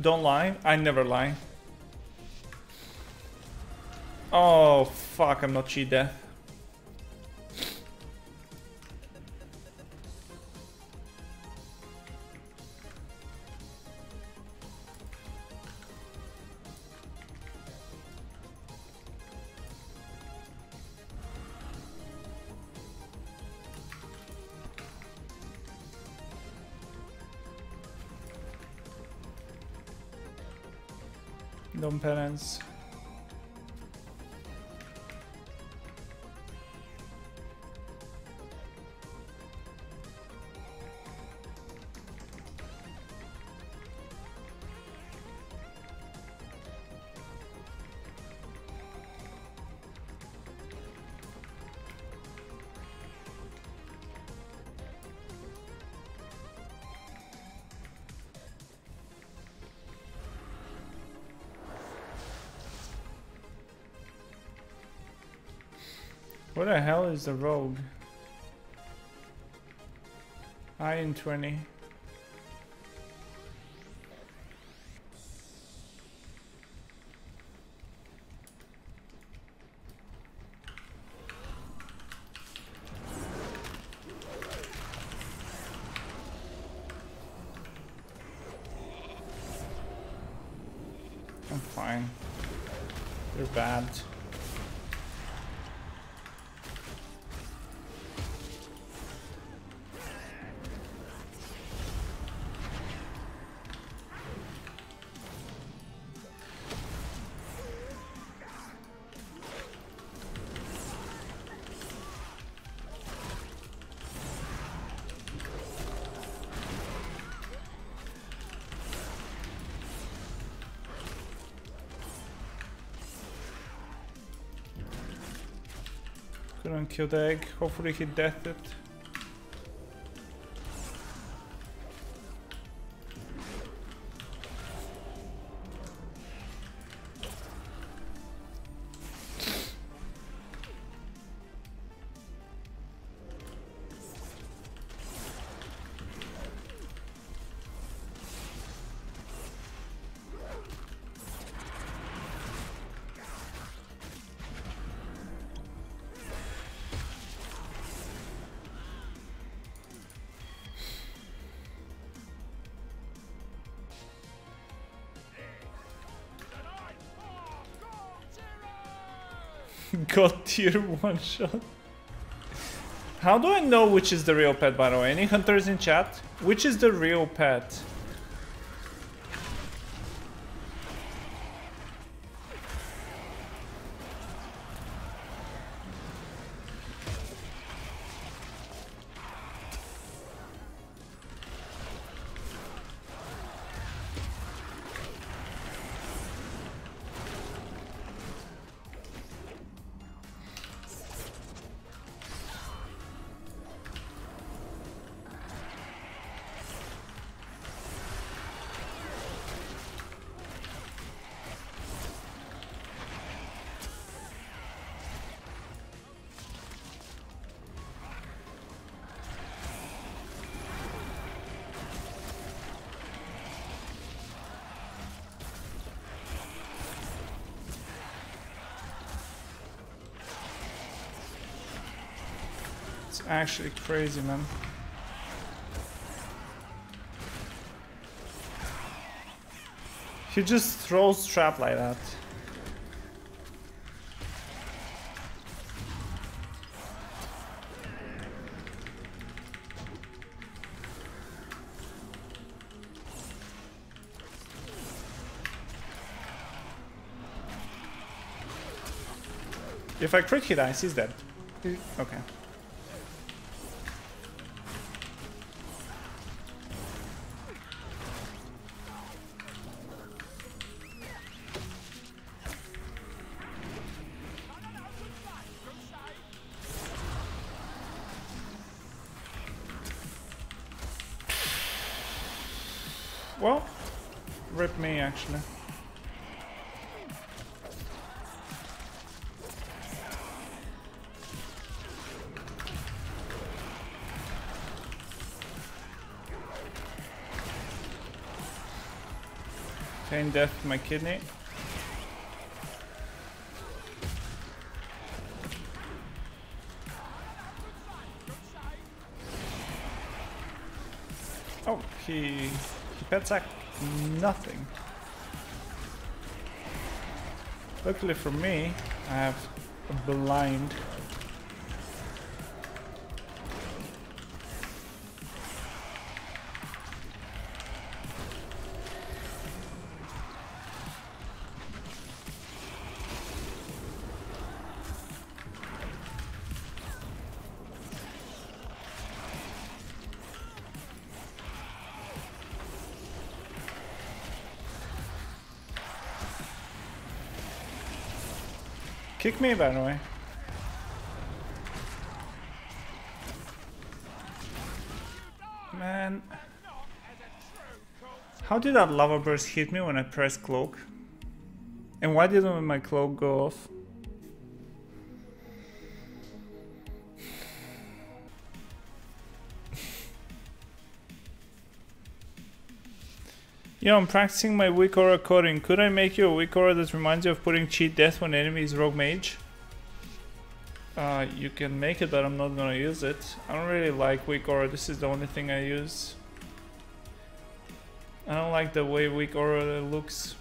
Don't lie. I never lie. Oh, fuck. I'm not cheat death. Dumb parents. Where the hell is the rogue? I in 20. I'm fine. They're bad. Couldn't kill the egg, hopefully he deathed it. Got tier 1 shot. How do I know which is the real pet, by the way? Any hunters in chat? Which is the real pet? It's actually crazy, man. He just throws trap like that. If I crit, he dies. He's dead. Okay. Well, rip me actually. Same death to my kidney. Oh, he pet sacked nothing. Luckily for me, I have a blind. Kick me, by the way. Man. How did that lava burst hit me when I pressed cloak? And why didn't my cloak go off? Yeah, I'm practicing my weak aura coding. Could I make you a weak aura that reminds you of putting cheat death when enemy is rogue mage? You can make it, but I'm not gonna use it. I don't really like weak aura. This is the only thing I use. I don't like the way weak aura looks.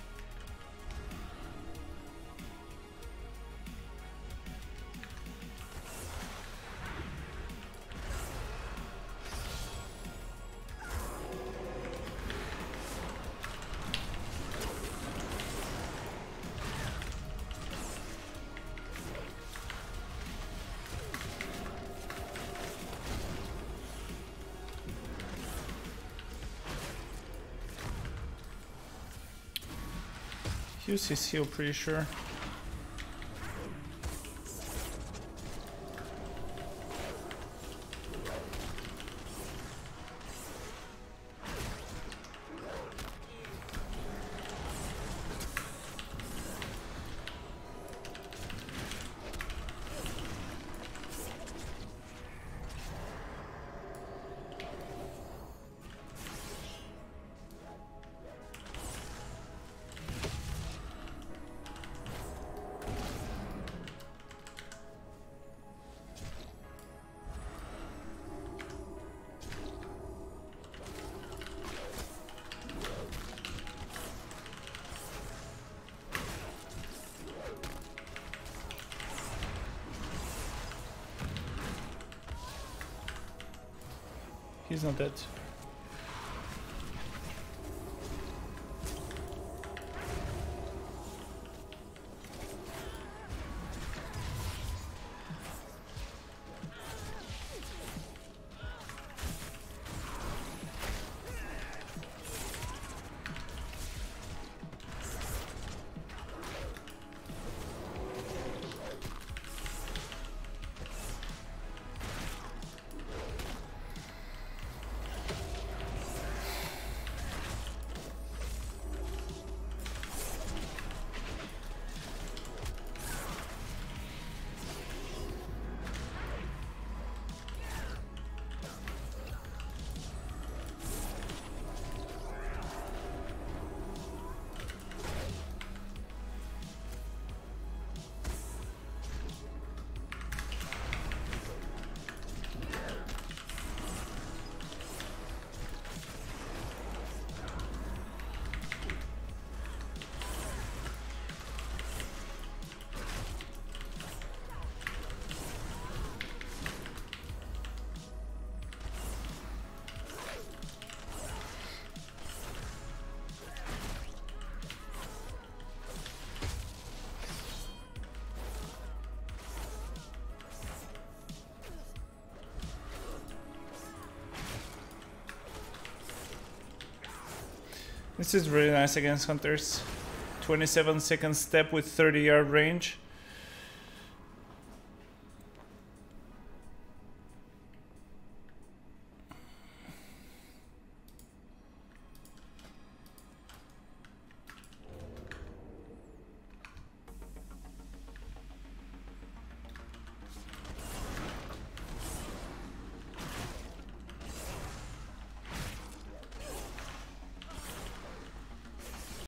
Use his heal, pretty sure. He's not dead. This is really nice against hunters. 27-second step with 30-yard range.